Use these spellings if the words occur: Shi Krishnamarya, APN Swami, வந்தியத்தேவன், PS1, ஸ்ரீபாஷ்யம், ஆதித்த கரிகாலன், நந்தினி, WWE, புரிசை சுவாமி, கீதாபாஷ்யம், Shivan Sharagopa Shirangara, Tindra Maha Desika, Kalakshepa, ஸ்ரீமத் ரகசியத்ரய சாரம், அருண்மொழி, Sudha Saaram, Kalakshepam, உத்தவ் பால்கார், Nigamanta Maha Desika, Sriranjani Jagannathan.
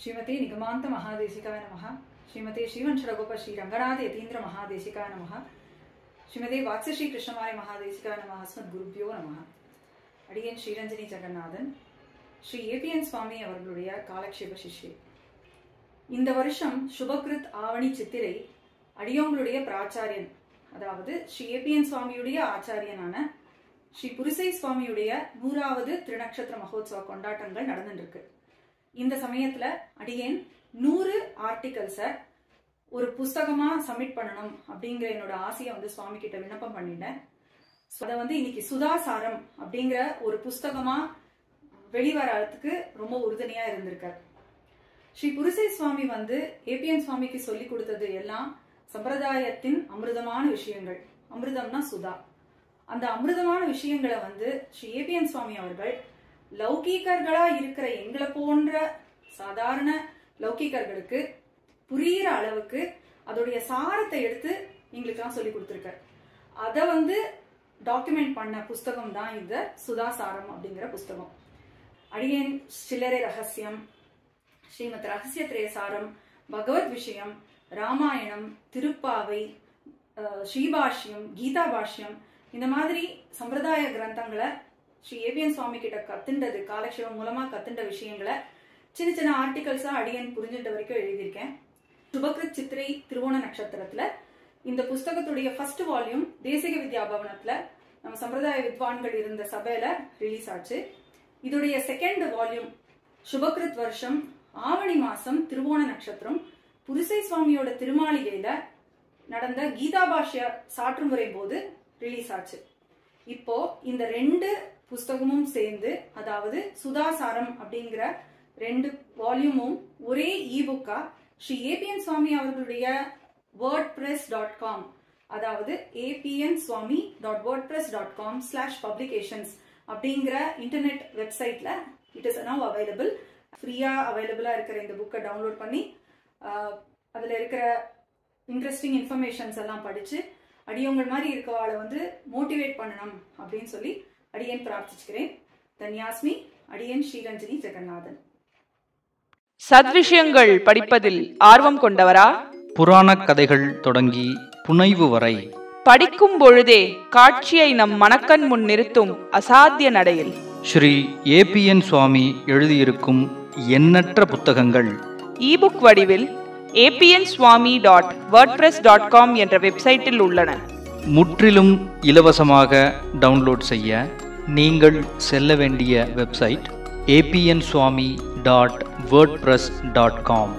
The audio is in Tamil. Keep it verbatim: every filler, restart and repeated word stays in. Shrimati Nigamanta Maha Desika Namaha, Shrimati Shivan Sharagopa Shirangara, Tindra Maha Desika Namaha, Shrimati Vatsa Shi Krishnamarya Maha Desika Namaha, Smad Guru Pyo Namaha, Adiyan Sriranjani Jagannathan, Sri A P N Swami Avargalude Kalakshepa Shishye. இந்த வருஷம் சுபகிருத் ஆவணி சித்திரை அடியோங்களுடைய பிராச்சாரியன் அதாவது ஸ்ரீ ஏபிஎன் சுவாமியுடைய ஆச்சாரியனான ஸ்ரீ புரிசை சுவாமியுடைய நூறாவது திருநட்சத்திர மகோத்சவ கொண்டாட்டங்கள் நடந்துருக்கு. இந்த சமயத்துல அடியேன் நூறு ஆர்டிகல்ஸ ஒரு புத்தகமா சப்மிட் பண்ணணும் அப்படிங்கற என்னோட ஆசையை வந்து சுவாமி கிட்ட விண்ணப்பம் பண்ணிட்டேன். அத வந்து இன்னைக்கு சுதா சாரம் அப்படிங்கற ஒரு புத்தகமா வெளிவரறதுக்கு ரொம்ப உறுதுணையா இருந்திருக்கார். ஸ்ரீ புரிசை சுவாமி வந்து ஏபிஎன் சுவாமிக்கு சொல்லி கொடுத்தது எல்லாம் சம்பிரதாயத்தின் அமிர்தமான விஷயங்கள். அமிர்தம்னா சுதா. அந்த அமிர்தமான விஷயங்களை வந்து ஸ்ரீ ஏபிஎன் சுவாமி அவர்கள் லௌகீகர்களா இருக்கிற எங்களை போன்ற சாதாரண லௌகீகர்களுக்கு புரியிற அளவுக்கு அதோடைய சாரத்தை எடுத்து எங்களுக்குலாம் சொல்லி கொடுத்திருக்கார். அதை வந்து டாக்குமெண்ட் பண்ண புஸ்தகம் தான் இந்த சுதா சாரம் அப்படிங்கிற புஸ்தகம். அடியேன் சில்லறை ரகசியம், ஸ்ரீமத் ரகசியத்ரய சாரம், பகவத் விஷயம், ராமாயணம், திருப்பாவை, ஸ்ரீபாஷ்யம், கீதாபாஷ்யம் இந்த மாதிரி சம்பிரதாய கிரந்தங்களை ஸ்ரீ ஏபிஎன் சுவாமி கிட்ட கத்துண்டது காலக்ஷேபம் மூலமா கத்துண்ட விஷயங்களை சின்ன சின்ன ஆர்டிகல்ஸா அடியன் புரிஞ்சுட்ட வரைக்கும் எழுதியிருக்கேன். சுபகிருத் சித்திரை திருவோண நட்சத்திரத்துல இந்த புஸ்தகத்துடைய ஃபர்ஸ்ட் வால்யூம் தேசிக வித்யாபவனத்துல நம்ம சம்பிரதாய வித்வான்கள் இருந்த சபையில ரிலீஸ் ஆச்சு. இதோடைய செகண்ட் வால்யூம் சுபகிருத் வருஷம் ஆவணி மாசம் திருவோண நட்சத்திரம் புரிசை சுவாமியோட திருமாளிகையில நடந்த கீதாபாஷ்ய சாற்றுமுறை போது ரிலீஸ் ஆச்சு. இப்போ இந்த ரெண்டு புஸ்தகமும் சேர்ந்து அதாவது சுதாசாரம் அப்படிங்கிற ரெண்டு வால்யூமும் ஒரே இபுக்கா ஸ்ரீ ஏபிஎன் சுவாமி அவர்களுடைய வேர்ட்பிரஸ் டாட் காம் அதாவது ABN Swami dot WordPress dot com slash publications அப்படிங்கிற இன்டர்நெட் வெப்சைட்ல இட் இஸ் நவ் அவைலபிள். ஃப்ரீயா அவைலபிளா இருக்கிற இந்த புக்கை டவுன்லோட் பண்ணி அதுல இருக்கிற இன்ட்ரெஸ்டிங் இன்ஃபர்மேஷன்ஸ் எல்லாம் படிச்சு அடியவங்க மாதிரி இருக்கவாளை வந்து மோட்டிவேட் பண்ணணும் அப்படின்னு சொல்லி அடியேன் பிரார்த்திச்சுக்கிறேன். தன்யாஸ்மி. அடியேன் ஸ்ரீரஞ்சனி ஜெகநாதன். சத்விஷயங்கள் படிப்பதில் ஆர்வம் கொண்டவரா? புராண கதைகள் தொடங்கி புனைவு வரை படிக்கும் பொழுதே காட்சியை நம் மனக்கண் முன் நிறுத்தும் அசாத்திய நடையில் ஸ்ரீ ஏபிஎன் சுவாமி எழுதியிருக்கும் எண்ணற்ற புத்தகங்கள் ஈபுக் வடிவில் ABN Swami dot WordPress dot com என்ற வெப்சைட்டில் உள்ளன. முற்றிலும் இலவசமாக டவுன்லோட் செய்ய நீங்கள் செல்ல வேண்டிய website ABN Swami dot WordPress dot com.